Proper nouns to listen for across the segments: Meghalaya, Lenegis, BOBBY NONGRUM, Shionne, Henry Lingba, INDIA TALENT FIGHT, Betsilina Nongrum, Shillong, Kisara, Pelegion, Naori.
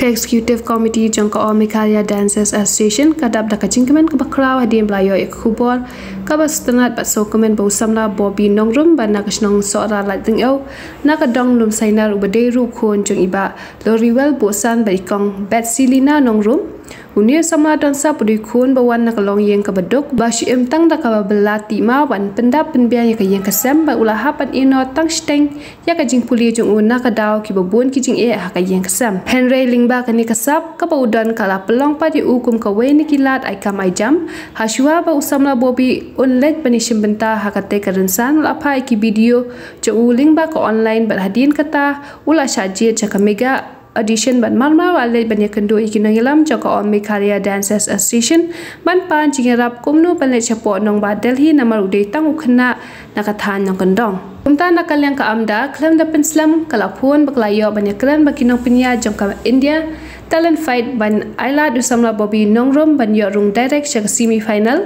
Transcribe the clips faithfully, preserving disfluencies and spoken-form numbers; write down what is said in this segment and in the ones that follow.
The Executive Committee Jongka O Meghalaya Dancers Association kadap da kajingkemen kabakraw hadi mlayo ekubor kabastanat baso kemen bausamla Bobby Nongrum ban nakasnong sora lating au nakadong lum sainar ubade ru khon jong iba loriwel bosan baikong Betsilina Nongrum unir sama dansa pudikun bawan nakalong yang kabadok bashi emtang da kababelati ma wan pendap penbianya kayang kasem ba ulahapan ino tangsteng ya kajingpuli jong una kadaw kibabun kijing e hakayang kasem Henry Lingba kani kasap kabaudan kala pelong padi ukum kawe nikilat aikam aijam haswa ba usamla Bobby Unlek penishim benta hakate kerensan lapai ki video jauh link ba ke online berhadian kata ulah sajid jaka mega audition ban malma wale banyak kendo ikinangilam jaka om Meghalaya Dancers Association ban pan jingerap komno banle chapo nong ba Delhi namar udai tangu khna nakathan nong kendong kumta nakalyang ka amda khlem da penslam kalapun baklayo banyak kran bakinong pinya jangka India Talent Fight ban Aila dusamla Bobby Nongrum ban yorung direct jaka semi final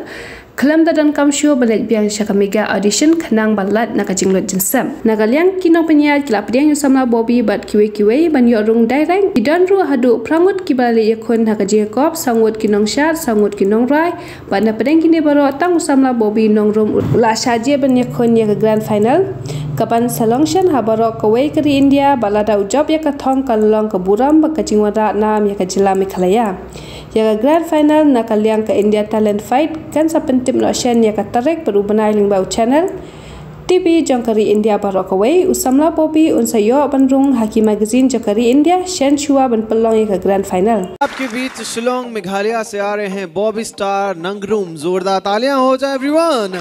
Kelam dadan kam show balet biang syaka mega audition kenang balat nakajinglot jensam. Nagaliang kinong penyat kilap diang yusamla Bobby bat kiwe-kiwe ban yorung direct. Idan ru hadu prangut kibali yakun hakajingkop sangut kinong syar sangut kinong rai. Bat napadang kini baru tang usamla Bobby Nongrum ulah syaje ban yakun yaka grand final. Kapan salongshan habaro kawai kari India balada ujab yaka thong kalong keburam bakajingwada nam yaka jela Meghalaya. Yaga grand final nakaliang ka India Talent Fight kan sapentip no shen yaga tarik berubanai lingbau channel T V jongkari India barakawai usamla Bobby unsayo bandrung haki magazine jongkari India shen shua ban pelong yaga grand final aapke beech Shillong Meghalaya se aa rahe hain Bobby star Nongrum zordar taaliyan ho jaye everyone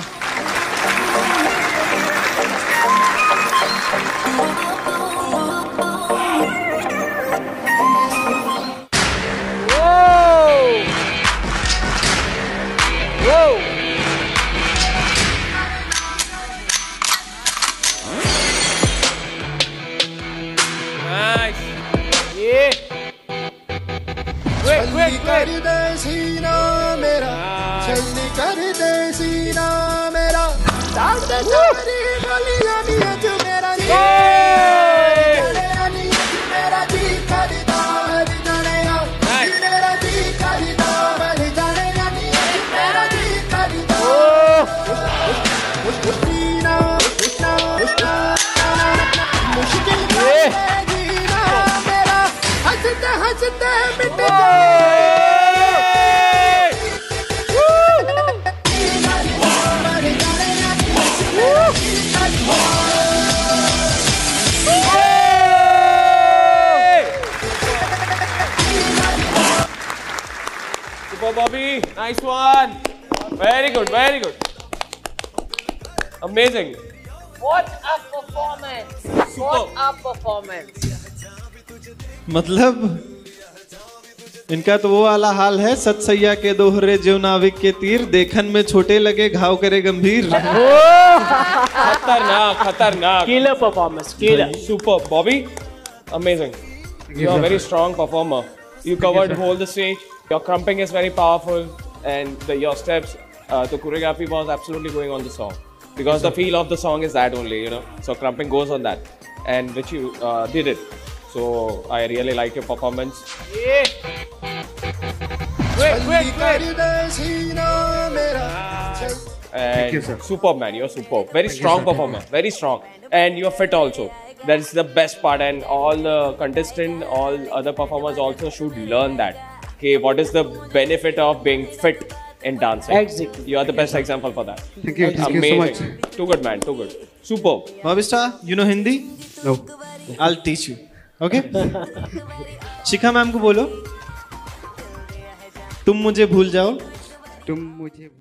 Bobby, nice one. Very good, very good. Amazing. What a performance. Super. What a performance. मतलब इनका तो वो वाला हाल है सतसैया के दोहरे जीव नाविक के तीर देखन में छोटे लगे घाव करे गंभीर खतरनाक खतरनाक killer performance killer super Bobby amazing you are very strong performer you covered whole the stage Your crumping is very powerful, and the, your steps, uh, the choreography was absolutely going on the song because the feel of the song is that only, you know. So crumping goes on that, and which you uh, did it. So I really liked your performance. Yeah. Quick, quick, quick. And you, sir. Superb, man. You're superb. Very Thank strong you, performance. Very strong, and you're fit also. That is the best part, and all the contestants, all other performers also should learn that. Okay, what is the benefit of being fit in dancing? Exactly. You are the best example for that. Thank you. Thank Amazing. you so much. Too good, man. Too good. Superb. Bobby star, you know Hindi? No. I'll teach you. Okay? Shikha ma'am ko bolo. Tum mujhe bhul jao. Tum mujhe